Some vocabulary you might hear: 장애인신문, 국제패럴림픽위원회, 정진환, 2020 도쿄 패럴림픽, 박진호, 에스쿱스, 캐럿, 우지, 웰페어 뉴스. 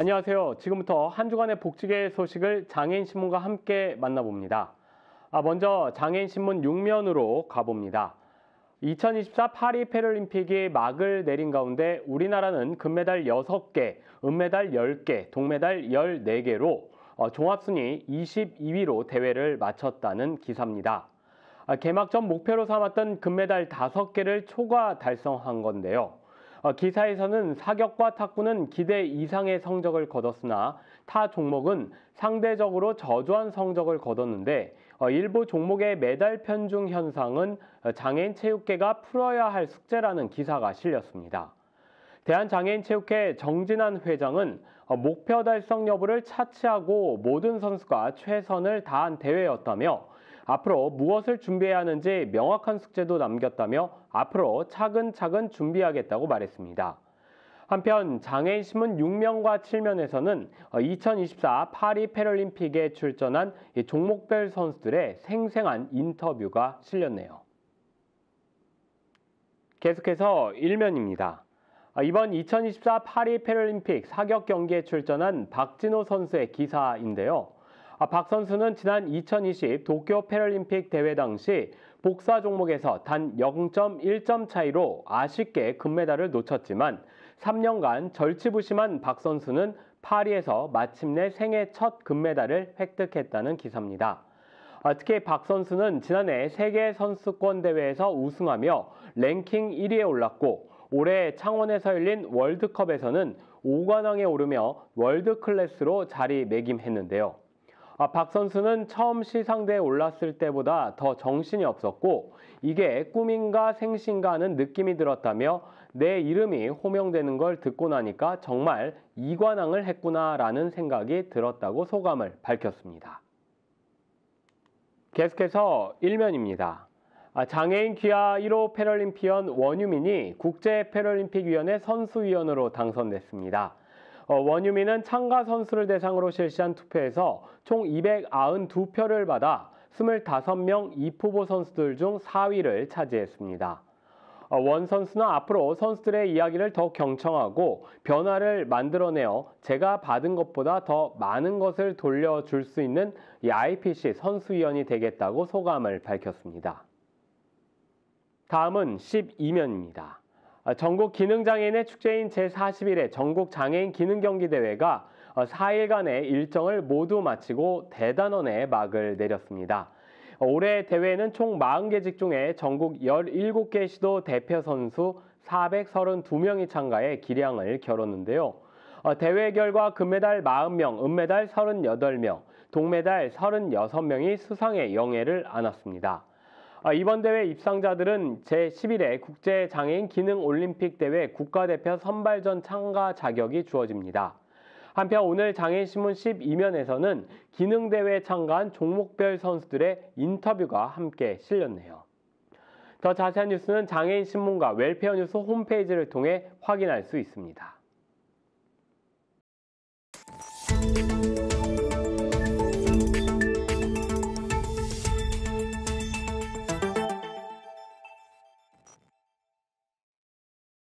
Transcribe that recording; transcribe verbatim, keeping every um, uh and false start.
안녕하세요. 지금부터 한 주간의 복지계 소식을 장애인신문과 함께 만나봅니다. 아, 먼저 장애인신문 육 면으로 가봅니다. 이천이십사 파리 패럴림픽이 막을 내린 가운데 우리나라는 금메달 여섯 개, 은메달 열 개, 동메달 열네 개로 종합순위 이십이 위로 대회를 마쳤다는 기사입니다. 개막전 목표로 삼았던 금메달 다섯 개를 초과 달성한 건데요. 기사에서는 사격과 탁구는 기대 이상의 성적을 거뒀으나 타 종목은 상대적으로 저조한 성적을 거뒀는데 일부 종목의 메달 편중 현상은 장애인 체육계가 풀어야 할 숙제라는 기사가 실렸습니다. 대한장애인체육회 정진환 회장은 목표 달성 여부를 차치하고 모든 선수가 최선을 다한 대회였다며 앞으로 무엇을 준비해야 하는지 명확한 숙제도 남겼다며 앞으로 차근차근 준비하겠다고 말했습니다. 한편 장애인신문 육 면과 칠 면에서는 이천이십사 파리 패럴림픽에 출전한 종목별 선수들의 생생한 인터뷰가 실렸네요. 계속해서 일 면입니다. 이번 이천이십사 파리 패럴림픽 사격 경기에 출전한 박진호 선수의 기사인데요. 박 선수는 지난 이천이십 도쿄 패럴림픽 대회 당시 복사 종목에서 단 영 점 일 점 차이로 아쉽게 금메달을 놓쳤지만 삼 년간 절치부심한 박 선수는 파리에서 마침내 생애 첫 금메달을 획득했다는 기사입니다. 특히 박 선수는 지난해 세계 선수권 대회에서 우승하며 랭킹 일 위에 올랐고 올해 창원에서 열린 월드컵에서는 오 관왕에 오르며 월드클래스로 자리매김했는데요. 박 선수는 처음 시상대에 올랐을 때보다 더 정신이 없었고 이게 꿈인가 생신가 하는 느낌이 들었다며 내 이름이 호명되는 걸 듣고 나니까 정말 이 관왕을 했구나라는 생각이 들었다고 소감을 밝혔습니다. 계속해서 일 면입니다. 장애인 귀하 일 호 패럴림피언 원유민이 국제패럴림픽위원회 선수위원으로 당선됐습니다. 원유민은 참가 선수를 대상으로 실시한 투표에서 총 이백구십이 표를 받아 이십오 명 입후보 선수들 중 사 위를 차지했습니다. 원 선수는 앞으로 선수들의 이야기를 더 경청하고 변화를 만들어내어 제가 받은 것보다 더 많은 것을 돌려줄 수 있는 이 아이피씨 선수위원이 되겠다고 소감을 밝혔습니다. 다음은 십이 면입니다. 전국 기능장애인의 축제인 제 사십일 회 전국 장애인 기능경기대회가 사 일간의 일정을 모두 마치고 대단원에 막을 내렸습니다. 올해 대회에는 총 사십 개 직종의 전국 열일곱 개 시도 대표 선수 사백삼십이 명이 참가해 기량을 겨뤘는데요. 대회 결과 금메달 사십 명, 은메달 삼십팔 명, 동메달 삼십육 명이 수상의 영예를 안았습니다. 이번 대회 입상자들은 제 십일 회 국제장애인기능올림픽대회 국가대표 선발전 참가 자격이 주어집니다. 한편 오늘 장애인신문 십이 면에서는 기능대회에 참가한 종목별 선수들의 인터뷰가 함께 실렸네요. 더 자세한 뉴스는 장애인신문과 웰페어 뉴스 홈페이지를 통해 확인할 수 있습니다.